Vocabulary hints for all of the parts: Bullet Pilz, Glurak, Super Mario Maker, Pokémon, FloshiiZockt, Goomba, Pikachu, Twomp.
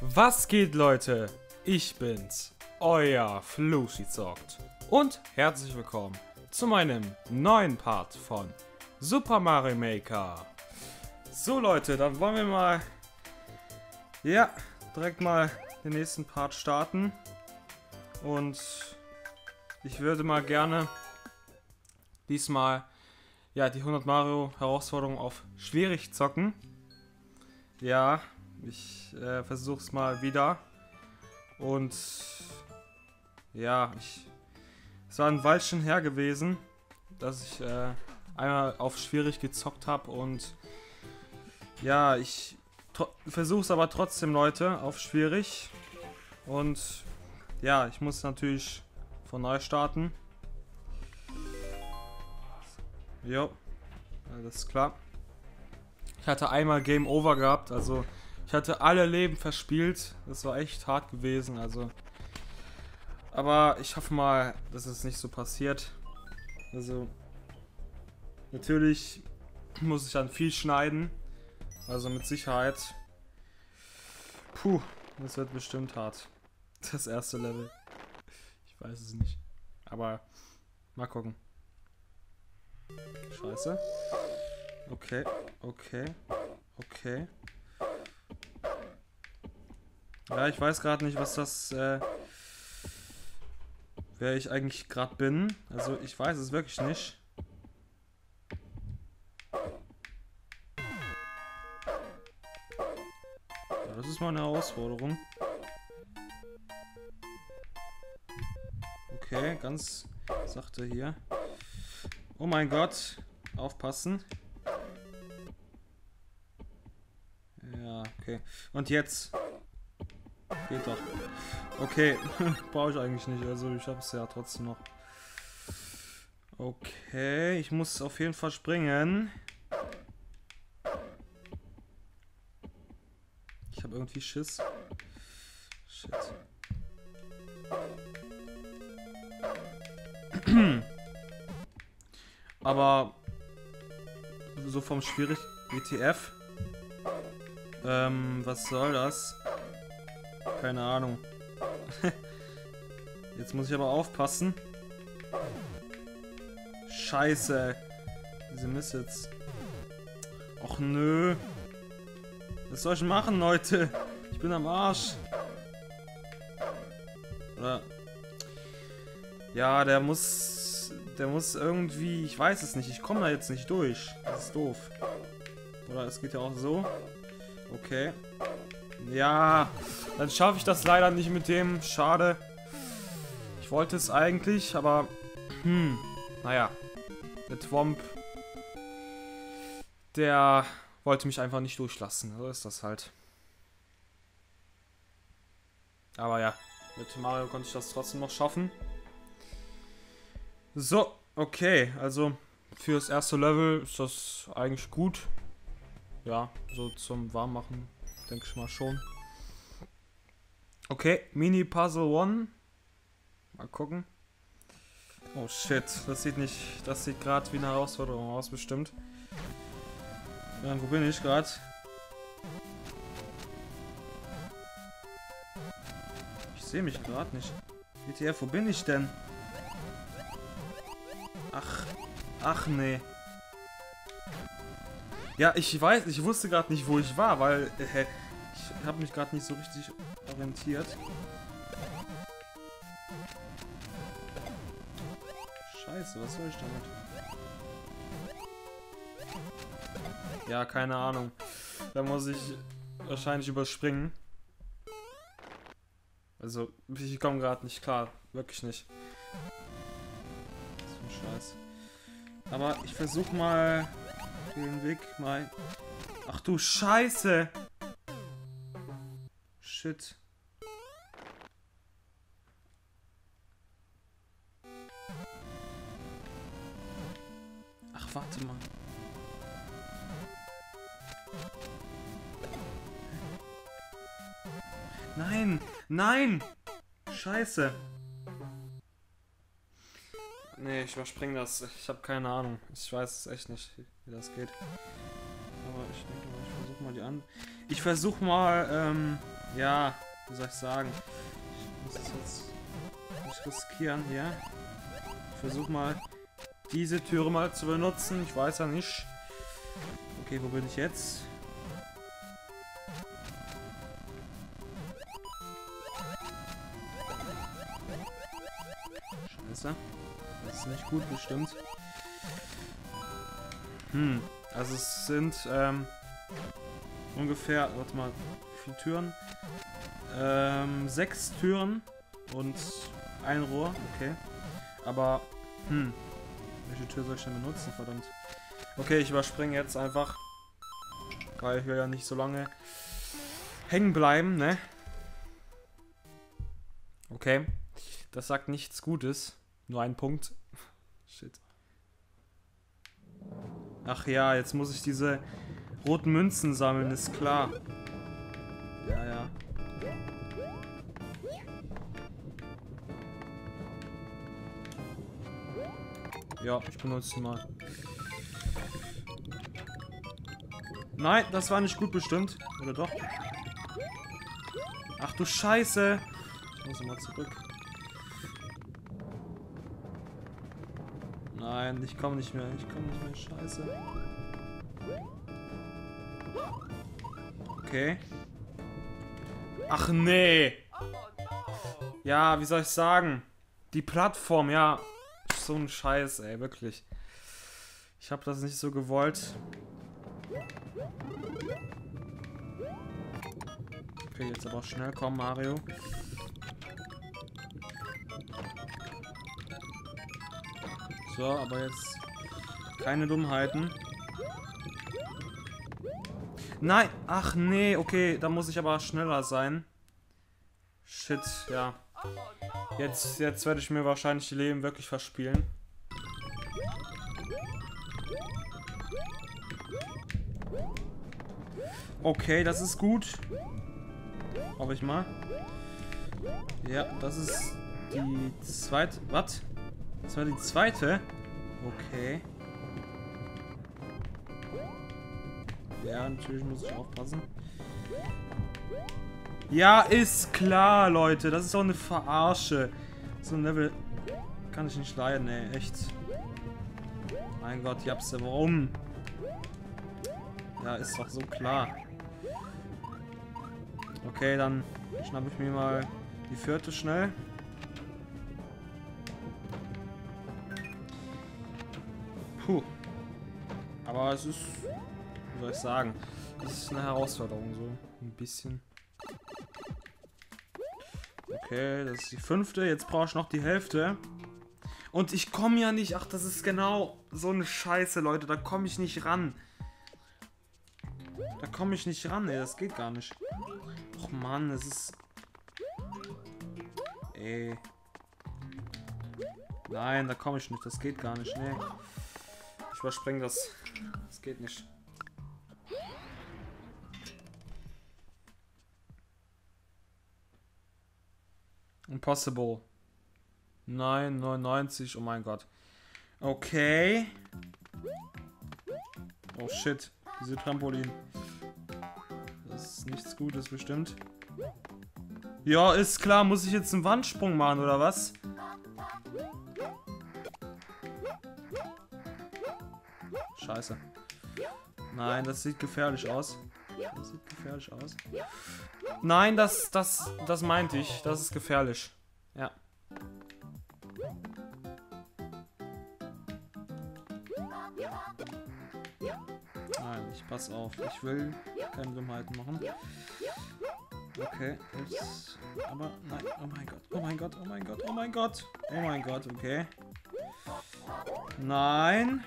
Was geht, Leute? Ich bin's, euer FloshiiZockt und herzlich willkommen zu meinem neuen Part von Super Mario Maker. So Leute, dann wollen wir mal, ja, direkt mal den nächsten Part starten und ich würde mal gerne diesmal, ja, die 100-Mario-Herausforderung auf schwierig zocken. Ja, ich versuche es mal wieder und ja, es war ein Weilchen her gewesen, dass ich einmal auf schwierig gezockt habe und ja, ich versuche es aber trotzdem, Leute, auf schwierig und ja, ich muss natürlich von neu starten. Jo, das ist klar. Ich hatte einmal Game Over gehabt, also ich hatte alle Leben verspielt, das war echt hart gewesen, also. Aber ich hoffe mal, dass es nicht so passiert. Also, natürlich muss ich dann viel schneiden, also mit Sicherheit. Puh, das wird bestimmt hart. Das erste Level. Ich weiß es nicht, aber mal gucken. Scheiße. Okay, okay, okay. Ja, ich weiß gerade nicht, was das, wer ich eigentlich gerade bin. Also ich weiß es wirklich nicht. Ja, das ist mal eine Herausforderung. Okay, ganz sachte hier. Oh mein Gott, aufpassen. Ja, okay. Und jetzt. Geht doch. Okay, brauche ich eigentlich nicht, also ich habe es ja trotzdem noch. Okay, ich muss auf jeden Fall springen. Ich habe irgendwie Schiss. Shit. Aber so vom schwierig WTF. Was soll das? Keine Ahnung. Jetzt muss ich aber aufpassen. Scheiße. Diese Missets. Och nö. Was soll ich machen, Leute? Ich bin am Arsch. Oder? Ja, der muss irgendwie... Ich weiß es nicht. Ich komme da jetzt nicht durch. Das ist doof. Oder es geht ja auch so. Okay. Ja, dann schaffe ich das leider nicht mit dem. Schade. Ich wollte es eigentlich, aber... naja. Der Twomp... Der wollte mich einfach nicht durchlassen. So ist das halt. Aber ja. Mit Mario konnte ich das trotzdem noch schaffen. So, okay. Also, für das erste Level ist das eigentlich gut. Ja, so zum Warmmachen. Denke ich mal schon. Okay, Mini Puzzle One. Mal gucken. Oh shit, das sieht nicht. Das sieht gerade wie eine Herausforderung aus, bestimmt. Ja, wo bin ich gerade? Ich sehe mich gerade nicht. WTF, wo bin ich denn? Ach, ach nee. Ja, ich weiß, ich wusste gerade nicht, wo ich war, weil ich habe mich gerade nicht so richtig orientiert. Scheiße, was soll ich damit? Ja, keine Ahnung. Da muss ich wahrscheinlich überspringen. Also, ich komme gerade nicht klar. Wirklich nicht. So ein Scheiß. Aber ich versuche mal... Den Weg mal. Ach du Scheiße! Shit. Ach, warte mal. Nein! Nein! Scheiße! Nee, ich überspringe das. Ich habe keine Ahnung. Ich weiß es echt nicht, wie das geht. Aber ich denke mal, ich versuche mal die an. Ich versuche mal Ja, wie soll ich sagen? Ich muss es jetzt nicht riskieren hier. Ich versuch mal, diese Türe mal zu benutzen. Ich weiß ja nicht. Okay, wo bin ich jetzt? Scheiße. Das ist nicht gut bestimmt. Hm, also es sind ungefähr, warte mal, wie viele Türen? 6 Türen und ein Rohr, okay. Aber, hm, welche Tür soll ich denn benutzen, verdammt? Okay, ich überspringe jetzt einfach, weil ich will ja nicht so lange hängen bleiben, ne? Okay, das sagt nichts Gutes, nur ein Punkt. Shit. Ach ja, jetzt muss ich diese roten Münzen sammeln, ist klar. Ja, ja. Ja, ich benutze sie mal. Nein, das war nicht gut bestimmt. Oder doch? Ach du Scheiße! Ich muss mal zurück. Nein, ich komme nicht mehr. Ich komme nicht mehr. Scheiße. Okay. Ach nee. Ja, wie soll ich sagen? Die Plattform, ja. So ein Scheiß, ey, wirklich. Ich habe das nicht so gewollt. Okay, jetzt aber schnell kommen, Mario. So, aber jetzt keine Dummheiten. Nein! Ach nee, okay, da muss ich aber schneller sein. Shit, ja. Jetzt werde ich mir wahrscheinlich die Leben wirklich verspielen. Okay, das ist gut. Hoffe ich mal. Ja, das ist die zweite. Was? Das war die zweite? Okay. Ja, natürlich muss ich aufpassen. Ja, ist klar, Leute. Das ist doch eine Verarsche. So ein Level kann ich nicht leiden, ey. Echt. Mein Gott, Japse, warum? Ja, ist doch so klar. Okay, dann schnappe ich mir mal die vierte schnell. Puh. Aber es ist... Wie soll ich sagen? Das ist eine Herausforderung, so ein bisschen. Okay, das ist die fünfte. Jetzt brauche ich noch die Hälfte. Und ich komme ja nicht. Ach, das ist genau so eine Scheiße, Leute. Da komme ich nicht ran. Da komme ich nicht ran, ey. Das geht gar nicht. Och, Mann, das ist... Ey. Nein, da komme ich nicht. Das geht gar nicht. Nee. Ich überspringe das. Das geht nicht. Impossible. 9,99. Oh mein Gott. Okay. Oh shit. Diese Trampolin. Das ist nichts Gutes bestimmt. Ja, ist klar. Muss ich jetzt einen Wandsprung machen oder was? Scheiße. Nein, das sieht gefährlich aus. Das sieht gefährlich aus. Nein, das meinte ich. Das ist gefährlich. Ja. Nein, ich pass auf. Ich will keine Dummheiten machen. Okay, jetzt. Aber nein, oh mein Gott, oh mein Gott, oh mein Gott, oh mein Gott. Oh mein Gott, okay. Nein.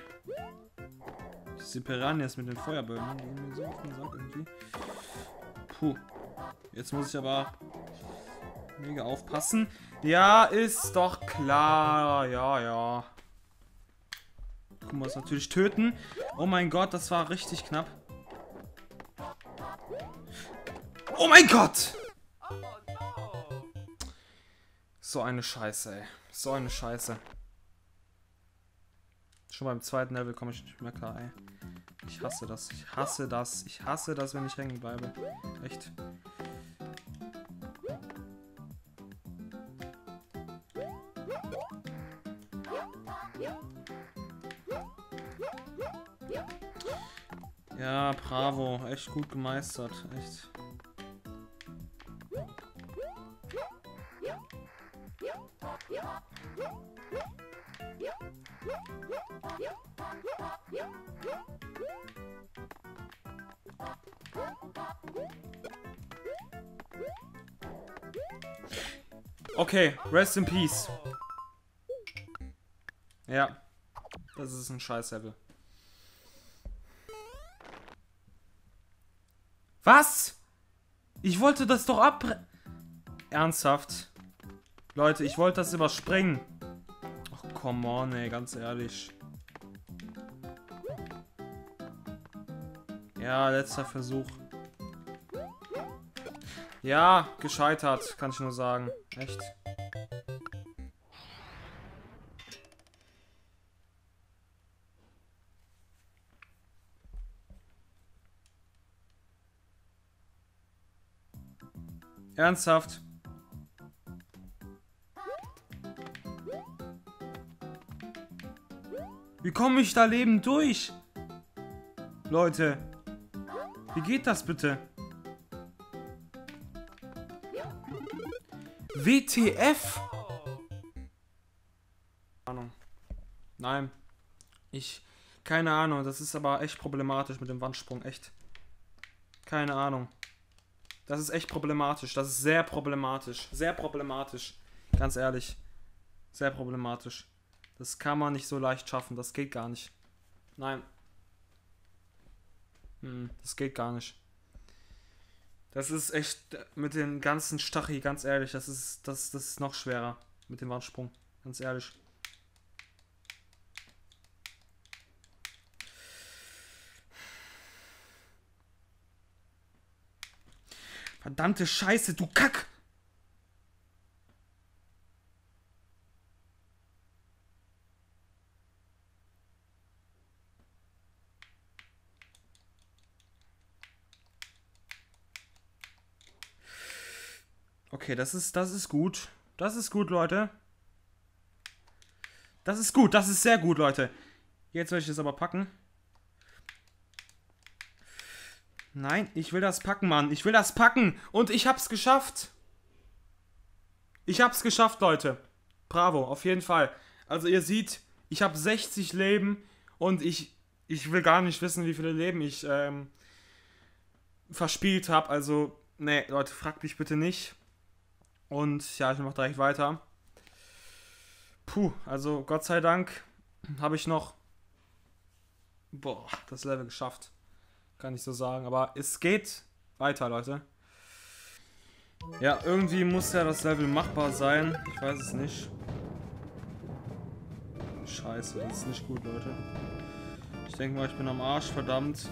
Die Piranhas mit den Feuerbällen gehen mir so auf den Sack irgendwie. Puh. Jetzt muss ich aber mega aufpassen. Ja, ist doch klar. Ja, ja. Guck mal, das natürlich töten. Oh mein Gott, das war richtig knapp. Oh mein Gott! So eine Scheiße, ey. So eine Scheiße. Schon beim zweiten Level komme ich nicht mehr klar, ey. Ich hasse das, ich hasse das, ich hasse das, wenn ich hängen bleibe. Echt. Ja, bravo. Echt gut gemeistert. Echt. Okay, rest in peace. Ja, das ist ein Scheiß-Level. Was? Ich wollte das doch abbrechen. Ernsthaft? Leute, ich wollte das überspringen. Ach, come on, ey, ganz ehrlich. Ja, letzter Versuch. Ja, gescheitert, kann ich nur sagen. Echt? Ernsthaft? Wie komme ich da lebend durch? Leute, wie geht das bitte? WTF? Ahnung. Nein. Keine Ahnung. Das ist aber echt problematisch mit dem Wandsprung. Echt. Keine Ahnung. Das ist echt problematisch. Das ist sehr problematisch. Sehr problematisch. Ganz ehrlich. Sehr problematisch. Das kann man nicht so leicht schaffen. Das geht gar nicht. Nein. Das geht gar nicht. Das ist echt mit den ganzen Stacheln, ganz ehrlich, das ist noch schwerer mit dem Wandsprung, ganz ehrlich. Verdammte Scheiße, du Kack! Okay, das ist gut. Das ist gut, Leute. Das ist gut, das ist sehr gut, Leute. Jetzt will ich das aber packen. Nein, ich will das packen, Mann. Ich will das packen. Und ich hab's geschafft. Ich hab's geschafft, Leute. Bravo, auf jeden Fall. Also ihr seht, ich habe 60 Leben und ich will gar nicht wissen, wie viele Leben ich verspielt habe. Also, nee, Leute, fragt mich bitte nicht. Und ja, ich mache direkt weiter. Puh, also Gott sei Dank habe ich noch das Level geschafft. Kann ich so sagen, aber es geht weiter, Leute. Ja, irgendwie muss ja das Level machbar sein. Ich weiß es nicht. Scheiße, das ist nicht gut, Leute. Ich denke mal, ich bin am Arsch, verdammt.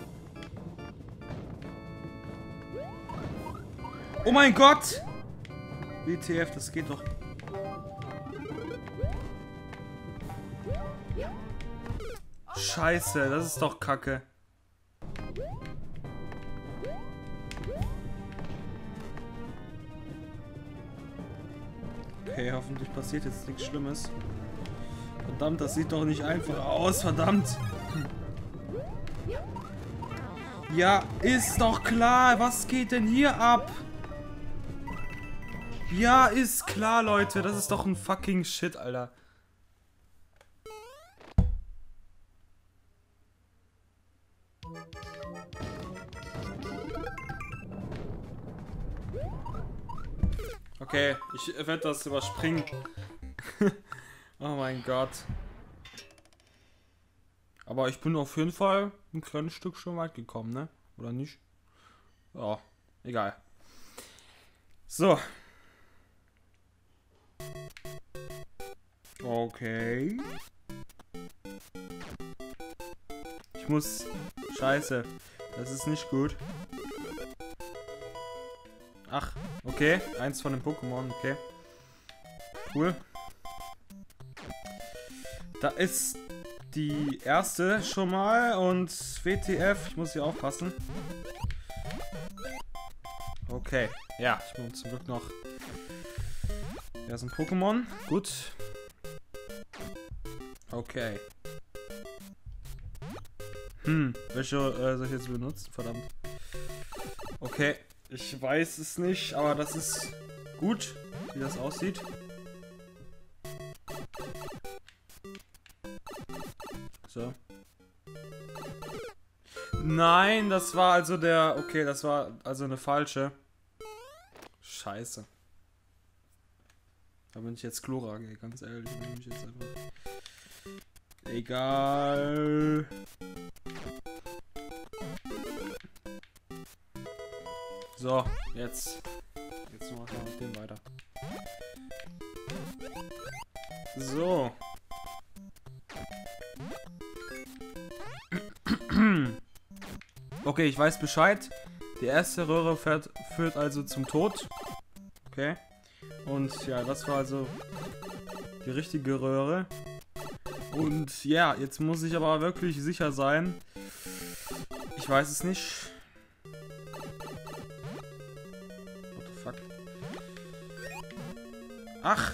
Oh mein Gott! WTF, das geht doch. Scheiße, das ist doch Kacke. Okay, hoffentlich passiert jetzt nichts Schlimmes. Verdammt, das sieht doch nicht einfach aus, verdammt. Ja, ist doch klar, was geht denn hier ab? Ja, ist klar, Leute. Das ist doch ein fucking Shit, Alter. Okay, ich werde das überspringen. Oh mein Gott. Aber ich bin auf jeden Fall ein kleines Stück schon weit gekommen, ne? Oder nicht? Ja, egal. So. Okay. Ich muss... Scheiße. Das ist nicht gut. Ach, okay. Eins von den Pokémon, okay. Cool. Da ist die erste schon mal und WTF, ich muss hier aufpassen. Okay. Ja, ich bin zum Glück noch... Da ist ein Pokémon. Gut. Okay. Welche soll ich jetzt benutzen? Verdammt. Okay, ich weiß es nicht, aber das ist gut, wie das aussieht. So. Nein, das war also der... Okay, das war also eine falsche. Scheiße. Da bin ich jetzt Klora, ganz ehrlich. Da bin ich jetzt einfach... Egal. So, jetzt. Jetzt machen wir mit dem weiter. So. Okay, ich weiß Bescheid. Die erste Röhre führt also zum Tod. Okay. Und ja, das war also die richtige Röhre. Und ja, jetzt muss ich aber wirklich sicher sein. Ich weiß es nicht. What the fuck? Ach!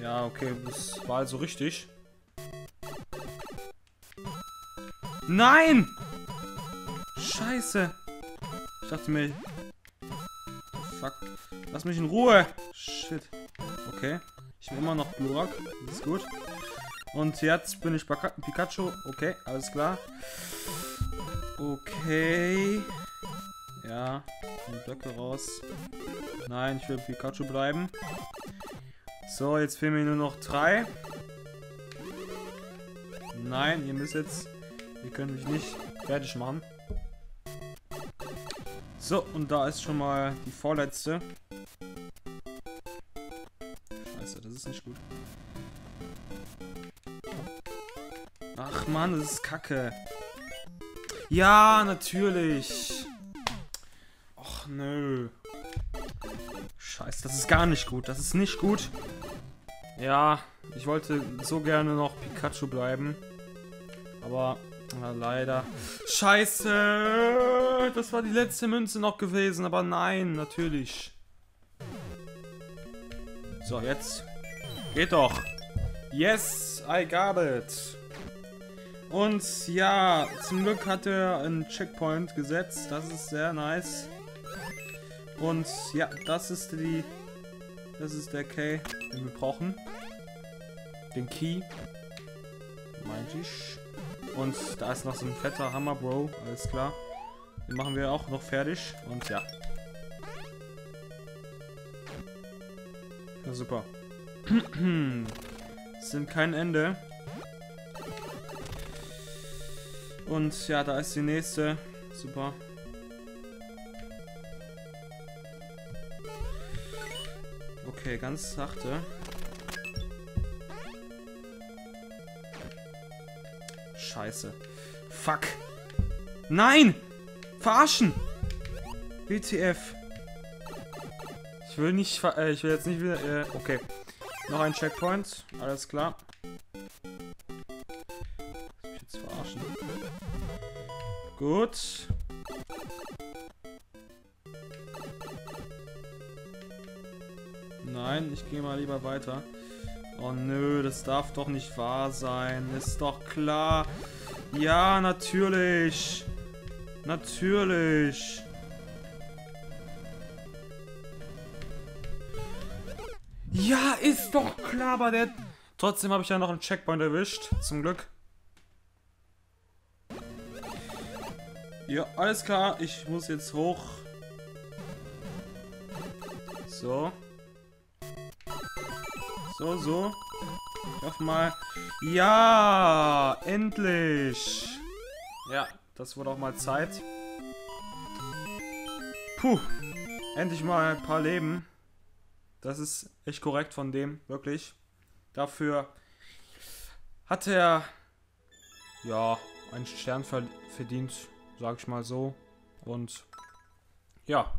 Ja, okay, das war also richtig. Nein! Scheiße! Ich dachte mir... Fuck. Lass mich in Ruhe! Shit. Okay. Ich bin immer noch Glurak. Das ist gut. Und jetzt bin ich Pikachu. Okay, alles klar. Okay. Ja. Die Blöcke raus. Nein, ich will Pikachu bleiben. So, jetzt fehlen mir nur noch 3. Nein, ihr müsst jetzt... Wir können mich nicht fertig machen. So, und da ist schon mal die vorletzte. Scheiße, das ist nicht gut. Ach man, das ist kacke. Ja, natürlich. Och nö. Scheiße, das ist gar nicht gut. Das ist nicht gut. Ja, ich wollte so gerne noch Pikachu bleiben. Aber... Na, leider. Scheiße! Das war die letzte Münze noch gewesen, aber nein, natürlich. So, jetzt. Geht doch. Yes, I got it. Und ja, zum Glück hat er einen Checkpoint gesetzt. Das ist sehr nice. Und ja, das ist die... Das ist der Key, den wir brauchen. Den Key. Meinte ich. Und da ist noch so ein fetter Hammer, Bro. Alles klar. Den machen wir auch noch fertig. Und ja. Ja, super. Es sind kein Ende. Und ja, da ist die nächste. Super. Okay, ganz sachte. Scheiße. Fuck. Nein! Verarschen! WTF. Ich will nicht... ich will jetzt nicht wieder... okay. Noch ein Checkpoint. Alles klar. Jetzt verarschen. Gut. Nein, ich gehe mal lieber weiter. Oh nö, das darf doch nicht wahr sein. Ist doch klar. Ja, natürlich. Natürlich. Ja, ist doch klar, aber der... Trotzdem habe ich ja noch einen Checkpoint erwischt. Zum Glück. Ja, alles klar. Ich muss jetzt hoch. So. So, so. Ich hoffe mal. Ja, endlich. Ja, das wurde auch mal Zeit. Puh. Endlich mal ein paar Leben. Das ist echt korrekt von dem, wirklich. Dafür hat er, ja, einen Stern verdient, sag ich mal so. Und ja.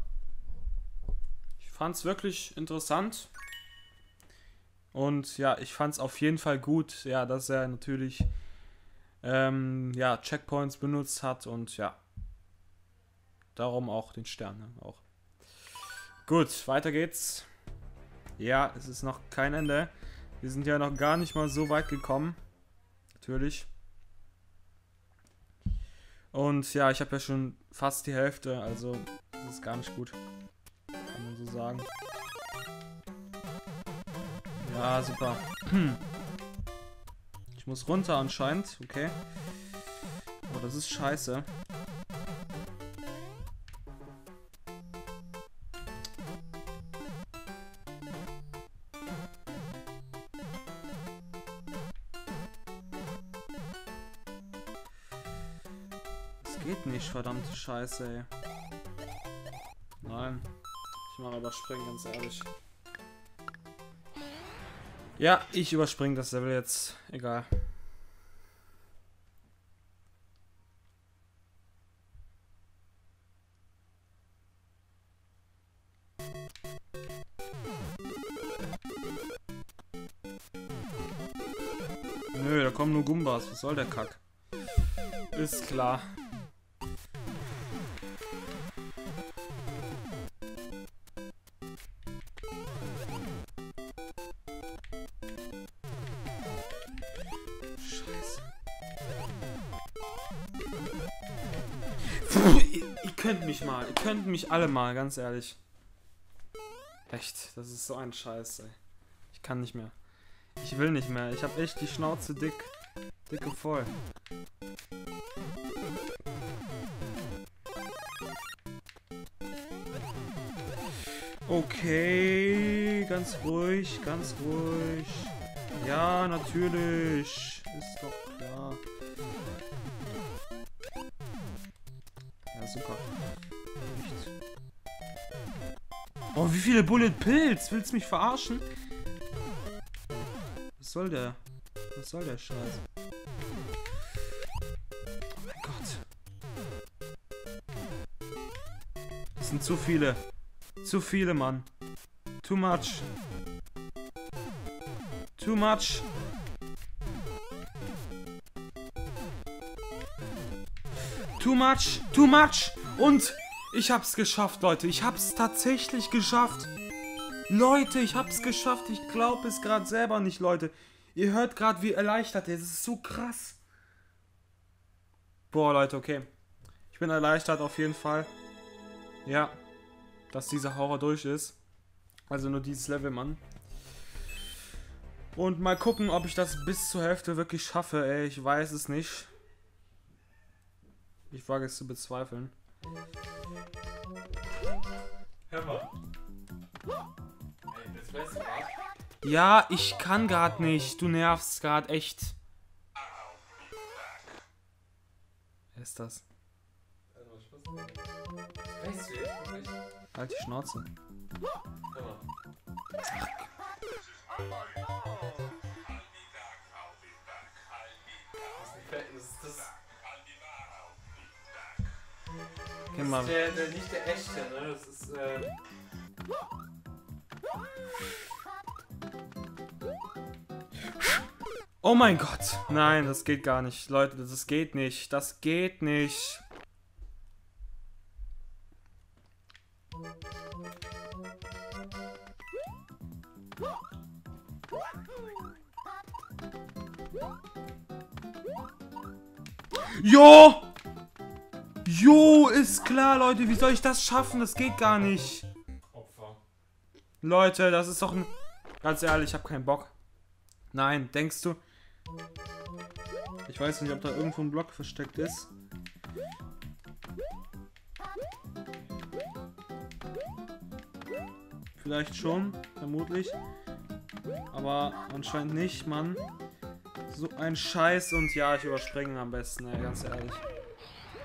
Ich fand's wirklich interessant. Und ja, ich fand es auf jeden Fall gut, ja, dass er natürlich ja, Checkpoints benutzt hat und ja, darum auch den Stern. Ne? Auch. Gut, weiter geht's. Ja, es ist noch kein Ende. Wir sind ja noch gar nicht mal so weit gekommen. natürlich. Und ja, ich habe ja schon fast die Hälfte, also das ist gar nicht gut, kann man so sagen. Ja, super. Ich muss runter anscheinend, okay. Oh, das ist scheiße. Das geht nicht, verdammte Scheiße, ey. Nein. Ich mache überspringen, ganz ehrlich. Ja, ich überspringe das Level jetzt. Egal. Nö, da kommen nur Goombas. Was soll der Kack? Ist klar. Ihr könnt mich alle mal, ganz ehrlich. Echt, das ist so ein Scheiß, ey. Ich kann nicht mehr. Ich will nicht mehr. Ich hab echt die Schnauze dick. Dicke voll. Okay, ganz ruhig, ganz ruhig. Ja, natürlich. Ist doch klar. Ja, super. Oh, wie viele Bullet Pilz? Willst du mich verarschen? Was soll der? Was soll der Scheiß? Oh mein Gott. Das sind zu viele. Zu viele, Mann. Too much. Too much. Too much. Too much. Und... ich hab's geschafft, Leute. Ich hab's tatsächlich geschafft. Leute, ich hab's geschafft. Ich glaube es gerade selber nicht, Leute. Ihr hört gerade, wie erleichtert er ist. Es ist so krass. Boah, Leute, okay. Ich bin erleichtert auf jeden Fall. Ja. Dass dieser Horror durch ist. Also nur dieses Level, Mann. Und mal gucken, ob ich das bis zur Hälfte wirklich schaffe, ey. Ich weiß es nicht. Ich wage es zu bezweifeln. Hör mal. Ey, das weißt du was? Ja, ich kann gerade nicht. Du nervst gerade echt. Wer ist das? Weißt du nicht? Halt die Schnauze. Hör mal. Das ist der, nicht der echte, ne? Das ist, Oh mein Gott! Nein, das geht gar nicht. Leute, das geht nicht. Das geht nicht. Jo! Jo, ist klar, Leute. Wie soll ich das schaffen? Das geht gar nicht. Opfer. Leute, das ist doch ein... Ganz ehrlich, ich habe keinen Bock. Nein, denkst du? Ich weiß nicht, ob da irgendwo ein Block versteckt ist. Vielleicht schon, vermutlich. Aber anscheinend nicht, Mann. So ein Scheiß. Und ja, ich überspringe am besten, ey, ganz ehrlich.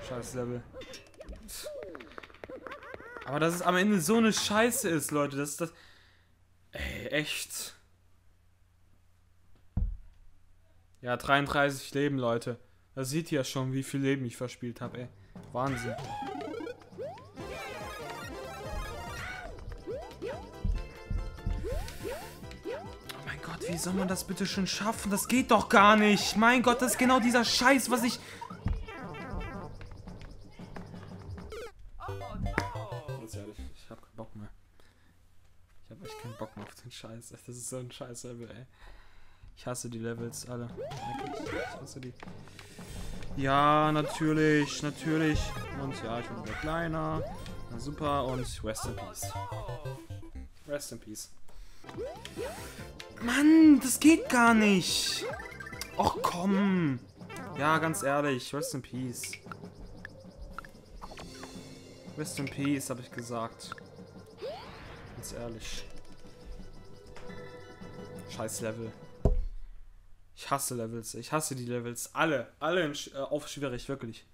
Scheiß Level. Aber dass es am Ende so eine Scheiße ist, Leute, das ist das... Ey, echt. Ja, 33 Leben, Leute. Da seht ihr ja schon, wie viel Leben ich verspielt habe, ey. Wahnsinn. Oh mein Gott, wie soll man das bitte schon schaffen? Das geht doch gar nicht. Mein Gott, das ist genau dieser Scheiß, was ich... Ich hab echt keinen Bock mehr auf den Scheiß. Das ist so ein Scheiß-Level, ey. Ich hasse die Levels alle. Ich hasse die. Ja, natürlich, natürlich. Und ja, ich bin wieder kleiner. Na super, und Rest in Peace. Rest in Peace. Mann, das geht gar nicht. Och komm. Ja, ganz ehrlich, Rest in Peace. Rest in Peace, habe ich gesagt. Ganz ehrlich. Scheiß Level. Ich hasse Levels. Ich hasse die Levels. Alle. Alle auf schwierig, wirklich.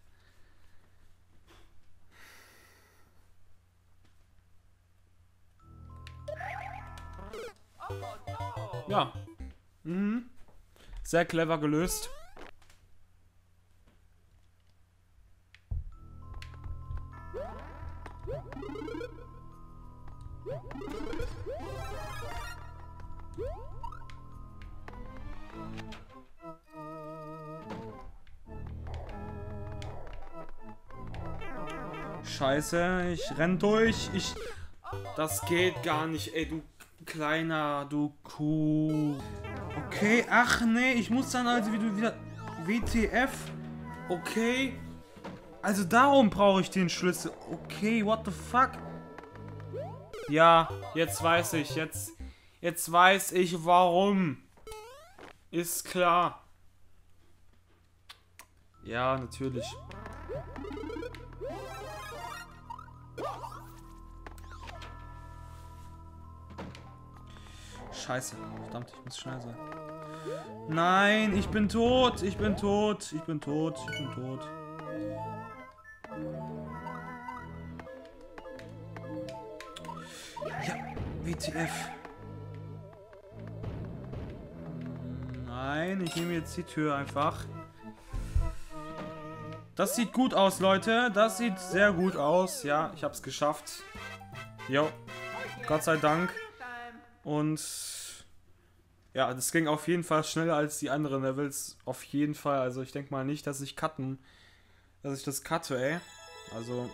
Ja. Mhm. Sehr clever gelöst. Scheiße, ich renn durch, das geht gar nicht, ey, du kleiner, du Kuh. Okay, ach nee, ich muss dann also wieder WTF. Okay. Also darum brauche ich den Schlüssel. Okay, what the fuck? Ja, jetzt weiß ich, jetzt weiß ich warum. Ist klar. Ja, natürlich. Scheiße, verdammt, ich muss schnell sein. Nein, ich bin tot, ich bin tot, ich bin tot, ich bin tot. Ja, WTF. Nein, ich nehme jetzt die Tür einfach. Das sieht gut aus, Leute. Das sieht sehr gut aus. Ja, ich hab's geschafft. Jo, Gott sei Dank. Und ja, das ging auf jeden Fall schneller als die anderen Levels. Auf jeden Fall. Also ich denke mal nicht, dass ich das cutte, ey. Also,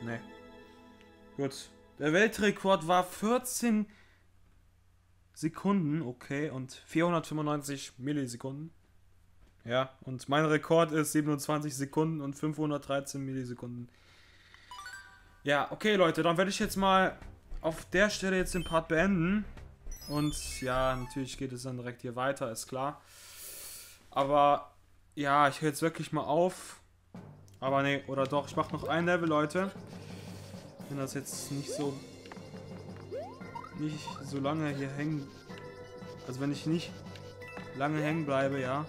ne. Gut. Der Weltrekord war 14 Sekunden, okay, und 495 Millisekunden. Ja, und mein Rekord ist 27 Sekunden und 513 Millisekunden. Ja, okay, Leute, dann werde ich jetzt mal auf der Stelle jetzt den Part beenden. Und ja, natürlich geht es dann direkt hier weiter, ist klar. Aber ja, ich höre jetzt wirklich mal auf. Aber nee, oder doch, ich mache noch ein Level, Leute. Wenn das jetzt nicht so lange hier hängen, also wenn ich nicht lange hängen bleibe, ja,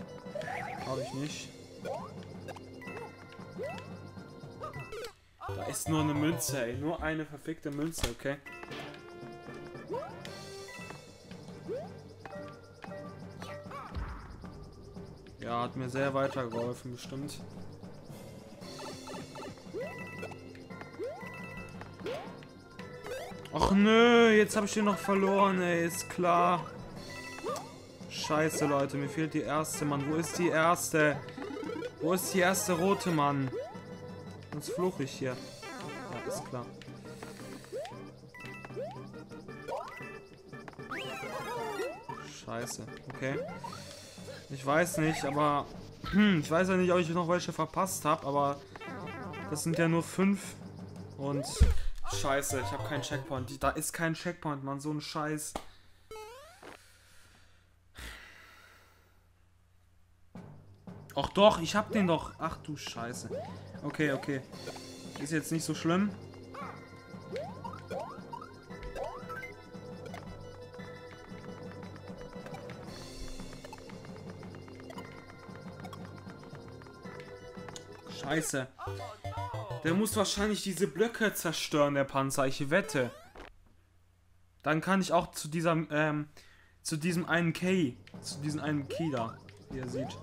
glaube ich nicht. Da ist nur eine Münze, ey, nur eine verfickte Münze, okay. Ja, hat mir sehr weitergeholfen, bestimmt. Ach nö, jetzt habe ich den noch verloren, ey, ist klar. Scheiße, Leute, mir fehlt die erste, Mann. Wo ist die erste? Wo ist die erste rote, Mann? Sonst fluche ich hier. Ja, ist klar. Scheiße, okay. Ich weiß nicht, aber... ich weiß ja nicht, ob ich noch welche verpasst habe, aber... Das sind ja nur 5 und... Scheiße, ich habe keinen Checkpoint. Da ist kein Checkpoint, Mann. So ein Scheiß. Ach doch, ich hab den doch. Ach du Scheiße. Okay, okay. Ist jetzt nicht so schlimm. Scheiße. Der muss wahrscheinlich diese Blöcke zerstören, der Panzer. Ich wette. Dann kann ich auch zu diesem einen Key da, wie ihr seht.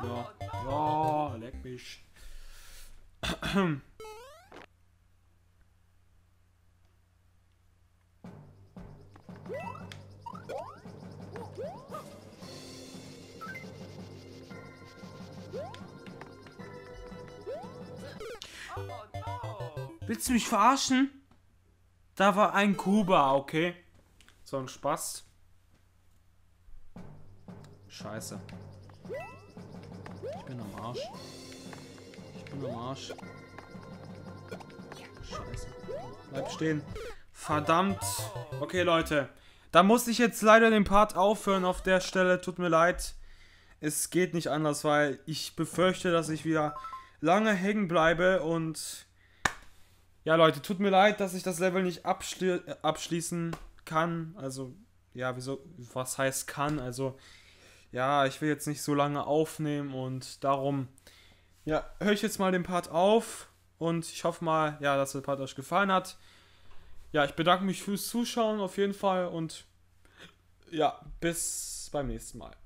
Ja, ja, leck mich. Willst du mich verarschen? Da war ein Kuba, okay. So ein Spaß. Scheiße. Ich bin am Arsch. Ich bin am Arsch. Scheiße. Bleib stehen. Verdammt. Okay, Leute. Da muss ich jetzt leider den Part aufhören auf der Stelle. Tut mir leid. Es geht nicht anders, weil ich befürchte, dass ich wieder lange hängen bleibe. Und ja, Leute, tut mir leid, dass ich das Level nicht abschließen kann. Also, ja, wieso? Was heißt kann? Also, ja, ich will jetzt nicht so lange aufnehmen und darum, ja, höre ich jetzt mal den Part auf. Und ich hoffe mal, ja, dass der Part euch gefallen hat. Ja, ich bedanke mich fürs Zuschauen auf jeden Fall und ja, bis beim nächsten Mal.